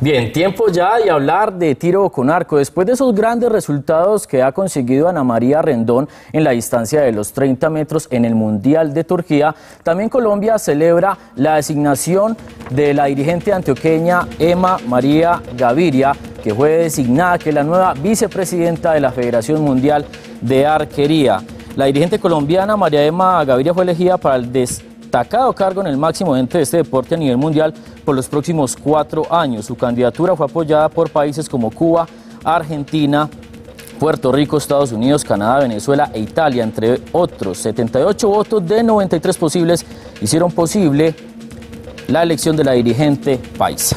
Bien, tiempo ya de hablar de tiro con arco. Después de esos grandes resultados que ha conseguido Ana María Rendón en la distancia de los 30 metros en el Mundial de Turquía, también Colombia celebra la designación de la dirigente antioqueña Emma María Gaviria, que fue designada que es la nueva vicepresidenta de la Federación Mundial de Arquería. La dirigente colombiana María Emma Gaviria fue elegida para el destacado cargo en el máximo ente de este deporte a nivel mundial por los próximos 4 años. Su candidatura fue apoyada por países como Cuba, Argentina, Puerto Rico, Estados Unidos, Canadá, Venezuela e Italia, entre otros. 78 votos de 93 posibles hicieron posible la elección de la dirigente paisa.